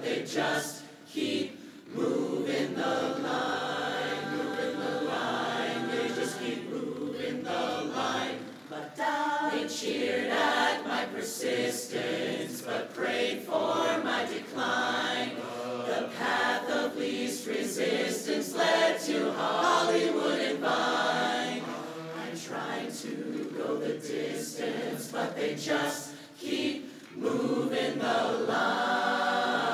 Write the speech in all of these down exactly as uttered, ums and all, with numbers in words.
but they just keep moving the line, moving the line. They just keep moving the line. But down they cheered at my persistence, but prayed for my decline. The path of least resistance led to Hollywood and Vine. I tried to go the distance, but they just keep moving the line.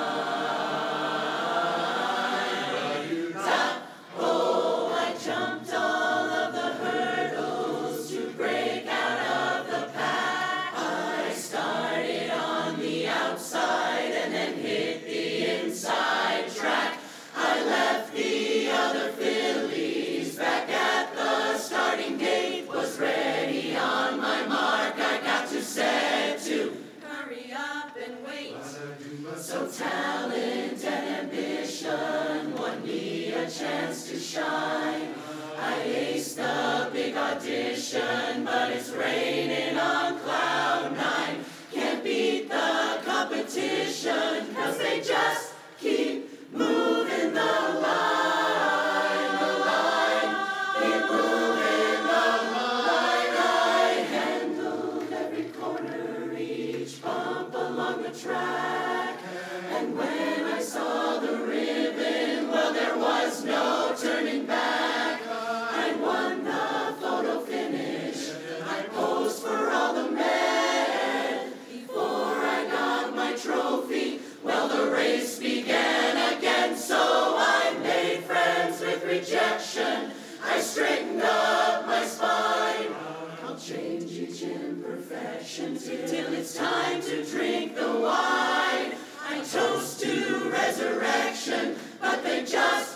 Stop! Oh, I jumped all of the hurdles to break out of the pack. I started on the outside and then hit the inside track. I left the other fillies back at the starting gate. Was ready on my mark. I got to set to. So talent and ambition won me a chance to shine. I aced the big audition, but it's raining on cloud nine. Can't beat the competition, cause they just keep moving the line, the line, keep moving the line. I handled every corner, each bump along the track. And when I saw the ribbon, well, there was no turning back. I won the photo finish. I posed for all the men. Before I got my trophy, well, the race began again. So I made friends with rejection. I straightened up my spine. I'll change each imperfection till it's time to drink the wine. Toast to resurrection, but they just